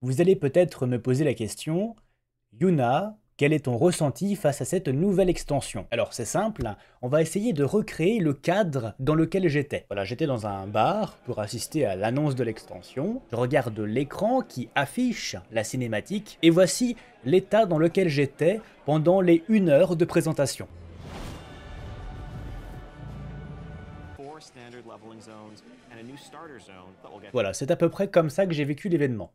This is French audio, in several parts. Vous allez peut-être me poser la question, Yuna, quel est ton ressenti face à cette nouvelle extension? Alors c'est simple, on va essayer de recréer le cadre dans lequel j'étais. Voilà, j'étais dans un bar pour assister à l'annonce de l'extension. Je regarde l'écran qui affiche la cinématique et voici l'état dans lequel j'étais pendant les 1 heure de présentation. Voilà, c'est à peu près comme ça que j'ai vécu l'événement.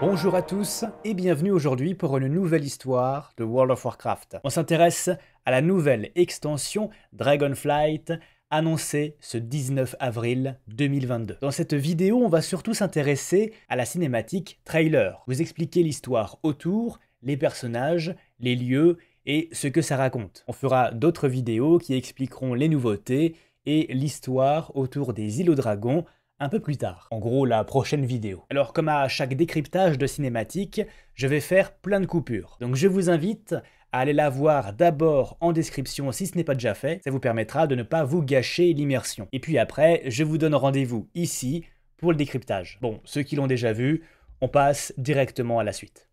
Bonjour à tous et bienvenue aujourd'hui pour une nouvelle histoire de World of Warcraft. On s'intéresse à la nouvelle extension Dragonflight annoncée ce 19 avril 2022. Dans cette vidéo, on va surtout s'intéresser à la cinématique trailer, vous expliquer l'histoire autour, les personnages, les lieux et ce que ça raconte. On fera d'autres vidéos qui expliqueront les nouveautés et l'histoire autour des îles aux dragons un peu plus tard, en gros la prochaine vidéo. Alors comme à chaque décryptage de cinématique, je vais faire plein de coupures. Donc je vous invite à aller la voir d'abord en description si ce n'est pas déjà fait, ça vous permettra de ne pas vous gâcher l'immersion. Et puis après, je vous donne rendez-vous ici pour le décryptage. Bon, ceux qui l'ont déjà vu, on passe directement à la suite.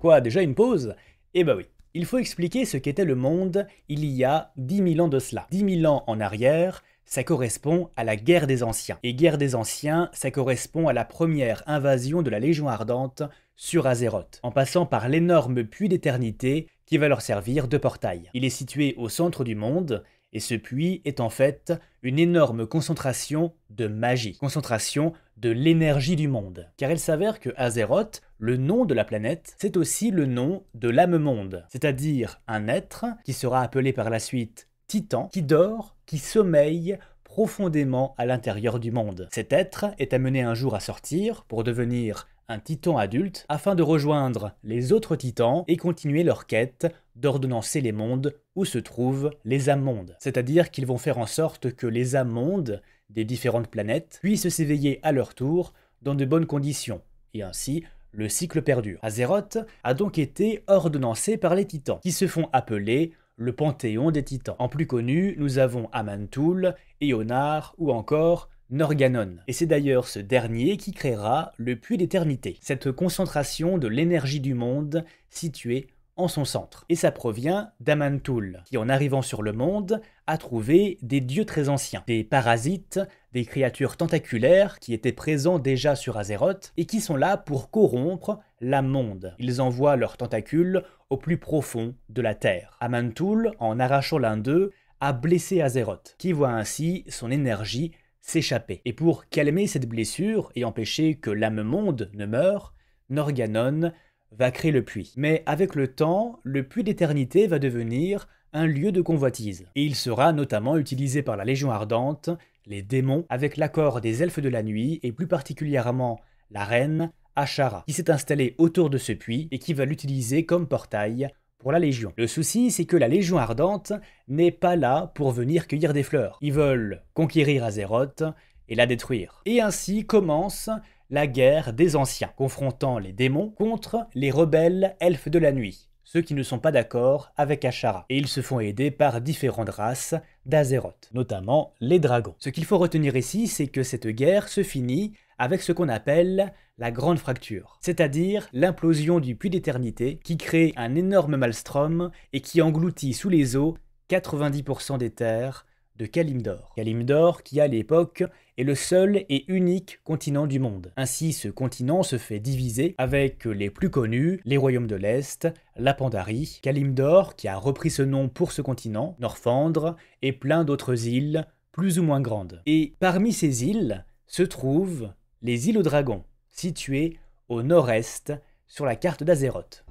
Quoi, déjà une pause? Eh ben oui. Il faut expliquer ce qu'était le monde il y a 10 000 ans de cela. 10 000 ans en arrière, ça correspond à la guerre des Anciens. Et guerre des Anciens, ça correspond à la première invasion de la Légion Ardente sur Azeroth, en passant par l'énorme puits d'éternité qui va leur servir de portail. Il est situé au centre du monde, et ce puits est en fait une énorme concentration de magie, concentration de l'énergie du monde. Car il s'avère que Azeroth, le nom de la planète, c'est aussi le nom de l'âme-monde, c'est-à-dire un être qui sera appelé par la suite Titan, qui dort, qui sommeille profondément à l'intérieur du monde. Cet être est amené un jour à sortir pour devenir un titan adulte afin de rejoindre les autres titans et continuer leur quête d'ordonnancer les mondes où se trouvent les âmes-mondes. C'est-à-dire qu'ils vont faire en sorte que les âmes-mondes des différentes planètes puissent s'éveiller à leur tour dans de bonnes conditions, et ainsi le cycle perdure. Azeroth a donc été ordonnancé par les titans, qui se font appeler le Panthéon des titans. En plus connu, nous avons Aman'thul, Éonard ou encore Norgannon. Et c'est d'ailleurs ce dernier qui créera le puits d'éternité, cette concentration de l'énergie du monde située en son centre. Et ça provient d'Aman'thul, qui en arrivant sur le monde a trouvé des dieux très anciens, des parasites, des créatures tentaculaires qui étaient présents déjà sur Azeroth et qui sont là pour corrompre l'âme-monde. Ils envoient leurs tentacules au plus profond de la terre. Aman'thul, en arrachant l'un d'eux, a blessé Azeroth, qui voit ainsi son énergie s'échapper. Et pour calmer cette blessure et empêcher que l'âme-monde ne meure, Norgannon va créer le puits. Mais avec le temps, le puits d'éternité va devenir un lieu de convoitise. Et il sera notamment utilisé par la Légion Ardente, les démons, avec l'accord des elfes de la nuit, et plus particulièrement la reine Ashara, qui s'est installée autour de ce puits et qui va l'utiliser comme portail pour la Légion. Le souci, c'est que la Légion Ardente n'est pas là pour venir cueillir des fleurs. Ils veulent conquérir Azeroth et la détruire. Et ainsi commence la guerre des Anciens, confrontant les démons contre les rebelles elfes de la nuit, ceux qui ne sont pas d'accord avec Ashara. Et ils se font aider par différentes races d'Azeroth, notamment les dragons. Ce qu'il faut retenir ici, c'est que cette guerre se finit avec ce qu'on appelle la Grande Fracture, c'est-à-dire l'implosion du puits d'éternité qui crée un énorme maelstrom et qui engloutit sous les eaux 90% des terres de Kalimdor. Kalimdor qui à l'époque est le seul et unique continent du monde. Ainsi ce continent se fait diviser avec les plus connus, les royaumes de l'Est, la Pandarie, Kalimdor qui a repris ce nom pour ce continent, Norfandre et plein d'autres îles plus ou moins grandes. Et parmi ces îles se trouvent les îles aux dragons, situées au nord-est sur la carte d'Azeroth.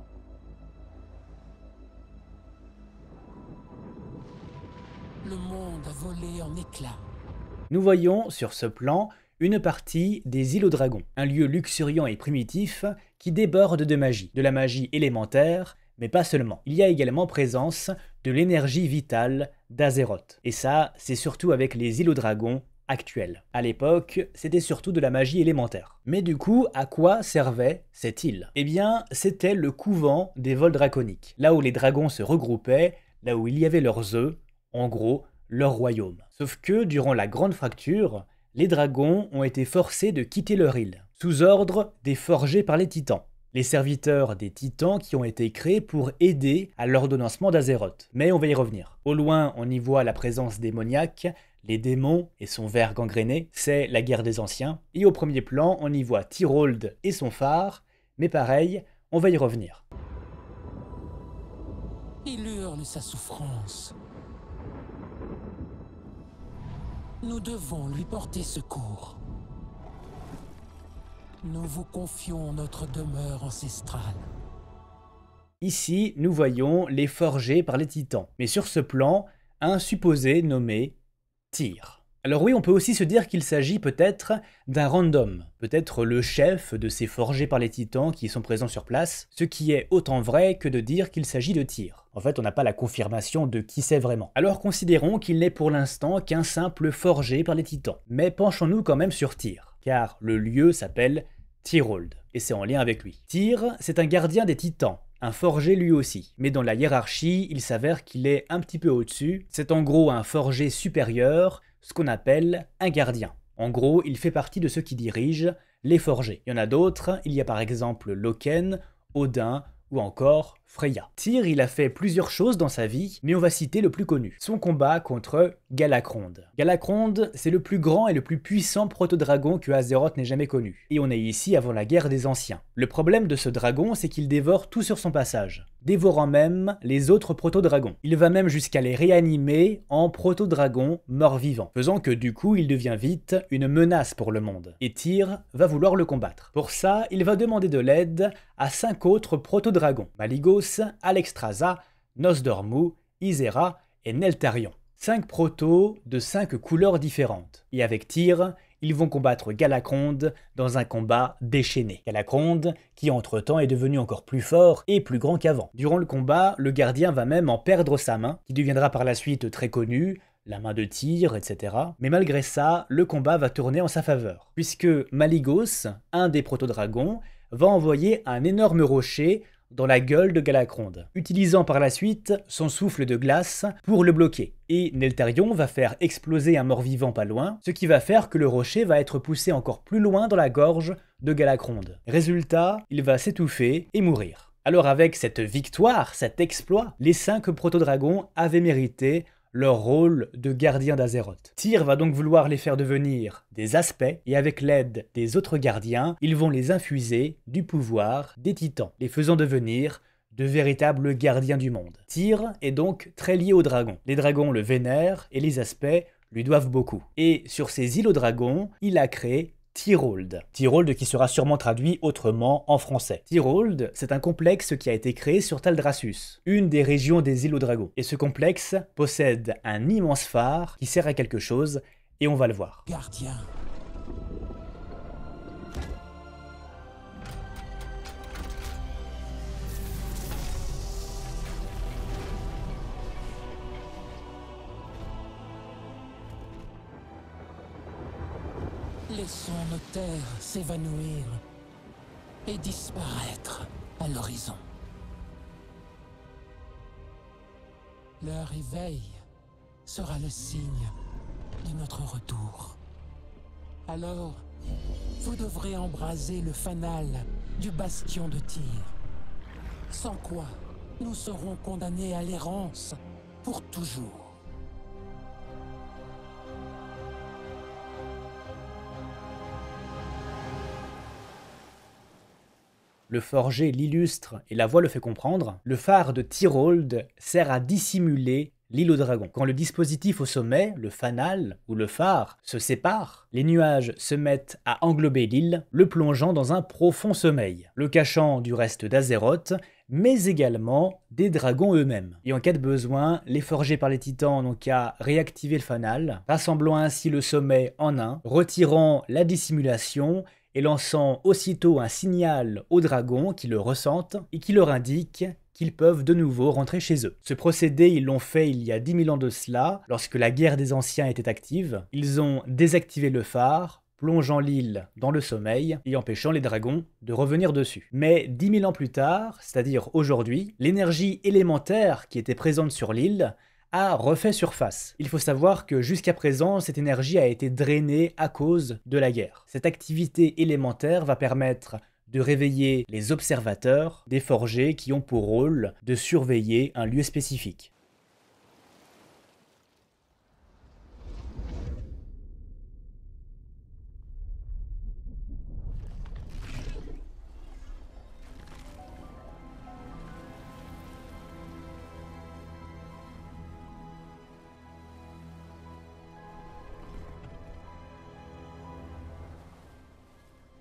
Nous voyons sur ce plan une partie des îles aux dragons, un lieu luxuriant et primitif qui déborde de magie, de la magie élémentaire, mais pas seulement. Il y a également présence de l'énergie vitale d'Azeroth. Et ça, c'est surtout avec les îles aux dragons actuelle. À l'époque, c'était surtout de la magie élémentaire. Mais du coup, à quoi servait cette île? Eh bien, c'était le couvent des vols draconiques, là où les dragons se regroupaient, là où il y avait leurs œufs, en gros, leur royaume. Sauf que, durant la Grande Fracture, les dragons ont été forcés de quitter leur île, sous ordre des forgés par les titans. Les serviteurs des titans qui ont été créés pour aider à l'ordonnancement d'Azeroth. Mais on va y revenir. Au loin, on y voit la présence démoniaque, les démons et son ver gangréné, c'est la guerre des anciens. Et au premier plan, on y voit Tyrhold et son phare, mais pareil, on va y revenir. Il hurle sa souffrance. Nous devons lui porter secours. Nous vous confions notre demeure ancestrale. Ici, nous voyons les forgés par les titans, mais sur ce plan, un supposé nommé Tyr. Alors oui, on peut aussi se dire qu'il s'agit peut-être d'un random, peut-être le chef de ces forgés par les titans qui sont présents sur place, ce qui est autant vrai que de dire qu'il s'agit de Tyr. En fait, on n'a pas la confirmation de qui c'est vraiment. Alors considérons qu'il n'est pour l'instant qu'un simple forgé par les titans. Mais penchons-nous quand même sur Tyr, car le lieu s'appelle Tyrhold, et c'est en lien avec lui. Tyr, c'est un gardien des titans, un forger lui aussi, mais dans la hiérarchie, il s'avère qu'il est un petit peu au-dessus, c'est en gros un forger supérieur, ce qu'on appelle un gardien. En gros, il fait partie de ceux qui dirigent les forgés. Il y en a d'autres, il y a par exemple Loken, Odin ou encore Freya. Tyr, il a fait plusieurs choses dans sa vie, mais on va citer le plus connu, son combat contre Galakrond. Galakrond, c'est le plus grand et le plus puissant proto-dragon que Azeroth n'ait jamais connu. Et on est ici avant la guerre des anciens. Le problème de ce dragon, c'est qu'il dévore tout sur son passage, dévorant même les autres proto-dragons. Il va même jusqu'à les réanimer en proto-dragons morts-vivants, faisant que du coup, il devient vite une menace pour le monde. Et Tyr va vouloir le combattre. Pour ça, il va demander de l'aide à 5 autres proto-dragons, Maligos, Alexstrasza, Nozdormu, Isera et Neltarion. 5 protos de 5 couleurs différentes. Et avec Tyr, ils vont combattre Galakrond dans un combat déchaîné. Galakrond qui entre-temps est devenu encore plus fort et plus grand qu'avant. Durant le combat, le gardien va même en perdre sa main, qui deviendra par la suite très connue, la main de Tyr, etc. Mais malgré ça, le combat va tourner en sa faveur, puisque Maligos, un des proto-dragons, va envoyer un énorme rocher dans la gueule de Galakrond, utilisant par la suite son souffle de glace pour le bloquer. Et Neltarion va faire exploser un mort-vivant pas loin, ce qui va faire que le rocher va être poussé encore plus loin dans la gorge de Galakrond. Résultat, il va s'étouffer et mourir. Alors avec cette victoire, cet exploit, les 5 proto-dragons avaient mérité leur rôle de gardien d'Azeroth. Tyr va donc vouloir les faire devenir des aspects, et avec l'aide des autres gardiens, ils vont les infuser du pouvoir des titans, les faisant devenir de véritables gardiens du monde. Tyr est donc très lié aux dragons. Les dragons le vénèrent, et les aspects lui doivent beaucoup. Et sur ces îles aux dragons, il a créé Tyrhold. Tyrhold qui sera sûrement traduit autrement en français. Tyrhold, c'est un complexe qui a été créé sur Thaldraszus, une des régions des îles aux dragons. Et ce complexe possède un immense phare qui sert à quelque chose, et on va le voir. Gardien. Laissons nos terres s'évanouir et disparaître à l'horizon. Leur éveil sera le signe de notre retour. Alors, vous devrez embraser le fanal du bastion de Tyr. Sans quoi, nous serons condamnés à l'errance pour toujours. Le forger l'illustre et la voix le fait comprendre, le phare de Tyrhold sert à dissimuler l'île aux dragons. Quand le dispositif au sommet, le fanal ou le phare, se sépare, les nuages se mettent à englober l'île, le plongeant dans un profond sommeil, le cachant du reste d'Azeroth, mais également des dragons eux-mêmes. Et en cas de besoin, les forgés par les titans n'ont qu'à réactiver le fanal, rassemblant ainsi le sommet en un, retirant la dissimulation et lançant aussitôt un signal aux dragons qui le ressentent et qui leur indique qu'ils peuvent de nouveau rentrer chez eux. Ce procédé, ils l'ont fait il y a 10 000 ans de cela, lorsque la guerre des anciens était active. Ils ont désactivé le phare, plongeant l'île dans le sommeil et empêchant les dragons de revenir dessus. Mais 10 000 ans plus tard, c'est-à-dire aujourd'hui, l'énergie élémentaire qui était présente sur l'île a refait surface. Il faut savoir que jusqu'à présent, cette énergie a été drainée à cause de la guerre. Cette activité élémentaire va permettre de réveiller les observateurs des forgés qui ont pour rôle de surveiller un lieu spécifique.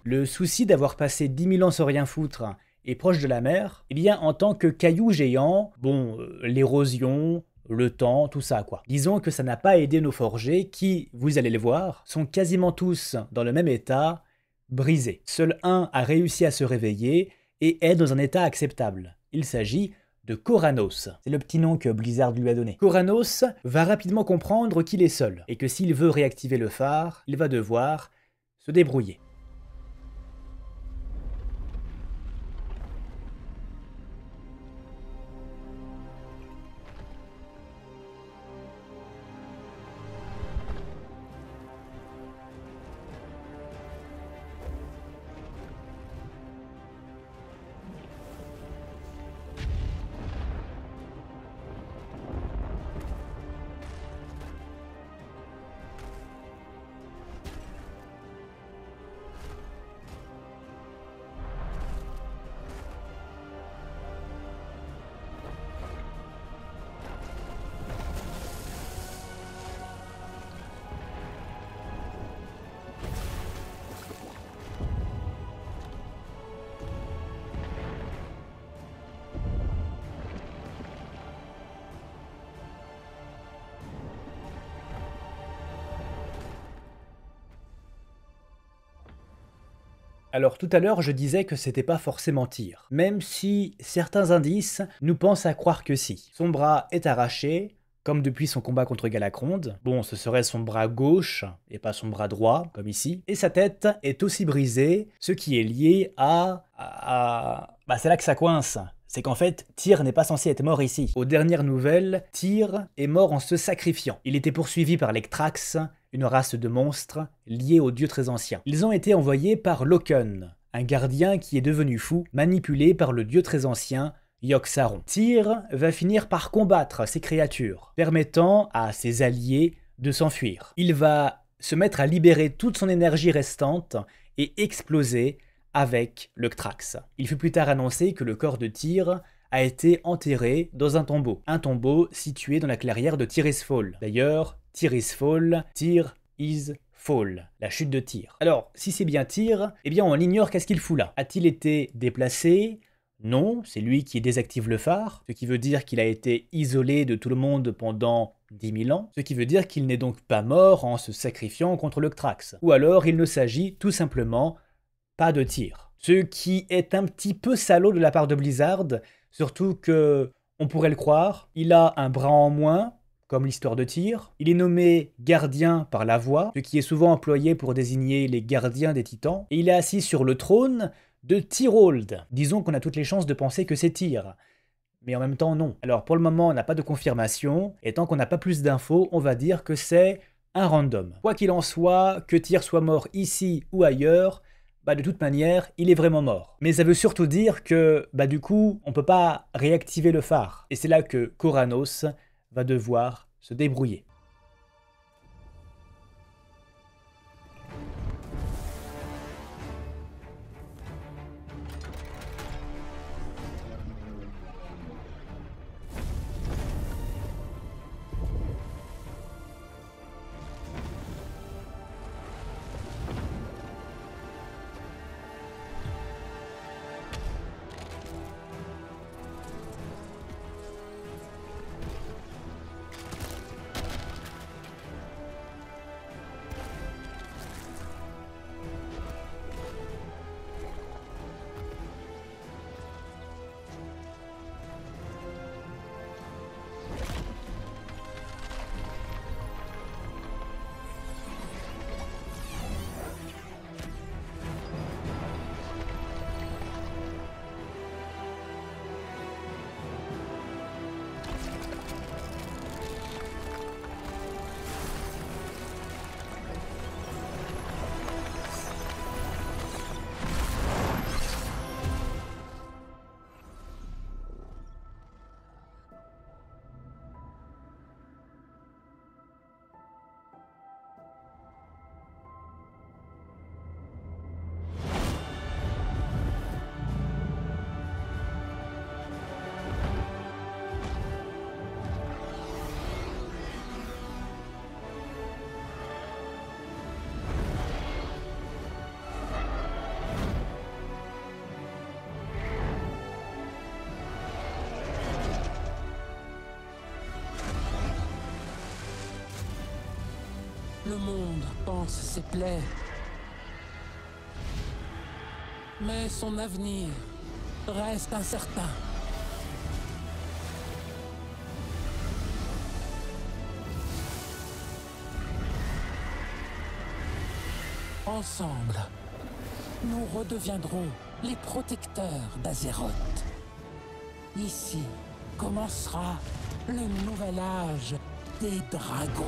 Le souci d'avoir passé 10 000 ans sans rien foutre et proche de la mer, eh bien en tant que caillou géant, bon, l'érosion, le temps, tout ça quoi. Disons que ça n'a pas aidé nos forgés qui, vous allez le voir, sont quasiment tous dans le même état, brisés. Seul un a réussi à se réveiller et est dans un état acceptable. Il s'agit de Koranos. C'est le petit nom que Blizzard lui a donné. Koranos va rapidement comprendre qu'il est seul et que s'il veut réactiver le phare, il va devoir se débrouiller. Alors tout à l'heure je disais que c'était pas forcément Tyr, même si certains indices nous pensent à croire que si. Son bras est arraché, comme depuis son combat contre Galakrond. Bon, ce serait son bras gauche et pas son bras droit, comme ici. Et sa tête est aussi brisée, ce qui est lié à... Bah c'est là que ça coince. C'est qu'en fait, Tyr n'est pas censé être mort ici. Aux dernières nouvelles, Tyr est mort en se sacrifiant. Il était poursuivi par les Trax, une race de monstres liés aux dieux très anciens. Ils ont été envoyés par Loken, un gardien qui est devenu fou, manipulé par le dieu très ancien Yogg-Saron. Tyr va finir par combattre ces créatures, permettant à ses alliés de s'enfuir. Il va se mettre à libérer toute son énergie restante et exploser avec le Trax. Il fut plus tard annoncé que le corps de Tyr a été enterré dans un tombeau situé dans la clairière de Tirisfal. D'ailleurs, Tirisfal, Tyr is Fall, la chute de Tyr. Alors, si c'est bien Tyr, eh bien on ignore qu'est-ce qu'il fout là. A-t-il été déplacé? Non, c'est lui qui désactive le phare, ce qui veut dire qu'il a été isolé de tout le monde pendant 10 000 ans, ce qui veut dire qu'il n'est donc pas mort en se sacrifiant contre le Trax. Ou alors il ne s'agit tout simplement pas de Tyr. Ce qui est un petit peu salaud de la part de Blizzard, surtout que, on pourrait le croire, il a un bras en moins, comme l'histoire de Tyr. Il est nommé gardien par la voix, ce qui est souvent employé pour désigner les gardiens des titans. Et il est assis sur le trône de Tyrhold. Disons qu'on a toutes les chances de penser que c'est Tyr. Mais en même temps, non. Alors pour le moment, on n'a pas de confirmation. Et tant qu'on n'a pas plus d'infos, on va dire que c'est un random. Quoi qu'il en soit, que Tyr soit mort ici ou ailleurs, bah de toute manière, il est vraiment mort. Mais ça veut surtout dire que, bah du coup, on peut pas réactiver le phare. Et c'est là que Koranos va devoir se débrouiller. le monde panse ses plaies. Mais son avenir reste incertain. Ensemble, nous redeviendrons les protecteurs d'Azeroth. Ici commencera le nouvel âge des dragons.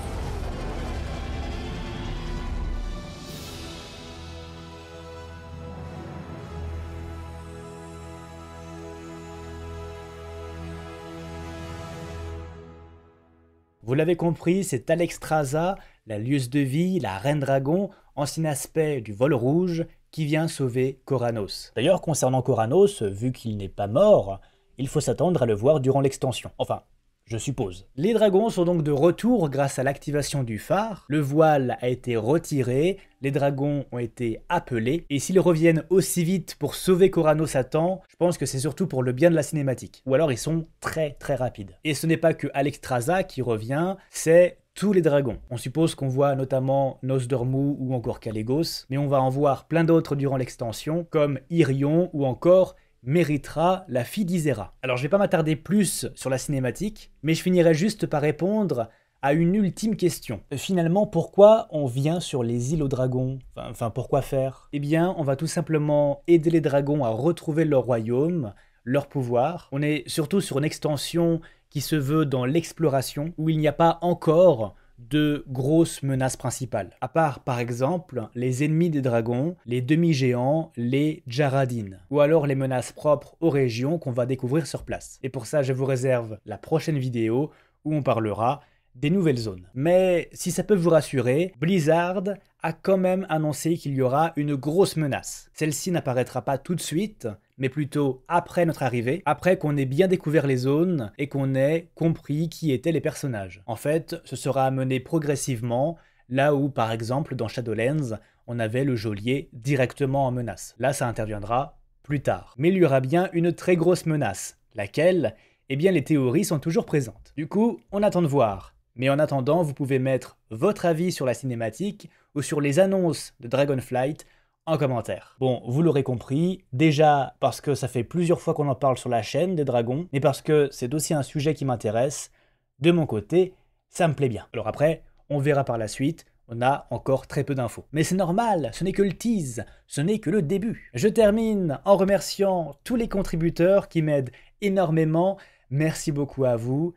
Vous l'avez compris, c'est Alexstrasza, la lieuse de vie, la reine dragon, ancien aspect du vol rouge, qui vient sauver Koranos. D'ailleurs, concernant Koranos, vu qu'il n'est pas mort, il faut s'attendre à le voir durant l'extension. Enfin, je suppose. Les dragons sont donc de retour grâce à l'activation du phare, le voile a été retiré, les dragons ont été appelés, et s'ils reviennent aussi vite pour sauver Koranos à temps, je pense que c'est surtout pour le bien de la cinématique. Ou alors ils sont très rapides. Et ce n'est pas que Alexstrasza qui revient, c'est tous les dragons. On suppose qu'on voit notamment Nozdormu ou encore Kalecgos, mais on va en voir plein d'autres durant l'extension, comme Irion ou encore Méritra, la fille d'Isera. Alors je vais pas m'attarder plus sur la cinématique, mais je finirai juste par répondre à une ultime question. Finalement, pourquoi on vient sur les îles aux dragons? Enfin, pourquoi faire? Eh bien, on va tout simplement aider les dragons à retrouver leur royaume, leur pouvoir. On est surtout sur une extension qui se veut dans l'exploration, où il n'y a pas encore de grosses menaces principales. À part, par exemple, les ennemis des dragons, les demi-géants, les Jaradin, ou alors les menaces propres aux régions qu'on va découvrir sur place. Et pour ça, je vous réserve la prochaine vidéo où on parlera des nouvelles zones. Mais si ça peut vous rassurer, Blizzard a quand même annoncé qu'il y aura une grosse menace. Celle-ci n'apparaîtra pas tout de suite, mais plutôt après notre arrivée, après qu'on ait bien découvert les zones et qu'on ait compris qui étaient les personnages. En fait, ce sera amené progressivement, là où par exemple dans Shadowlands, on avait le geôlier directement en menace. Là, ça interviendra plus tard. Mais il y aura bien une très grosse menace, laquelle, eh bien les théories sont toujours présentes. Du coup, on attend de voir. Mais en attendant, vous pouvez mettre votre avis sur la cinématique ou sur les annonces de Dragonflight en commentaire. Bon, vous l'aurez compris, déjà parce que ça fait plusieurs fois qu'on en parle sur la chaîne des dragons, mais parce que c'est aussi un sujet qui m'intéresse, de mon côté, ça me plaît bien. Alors après, on verra par la suite, on a encore très peu d'infos. Mais c'est normal, ce n'est que le tease, ce n'est que le début. Je termine en remerciant tous les contributeurs qui m'aident énormément, merci beaucoup à vous,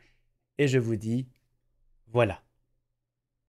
et je vous dis... Voilà.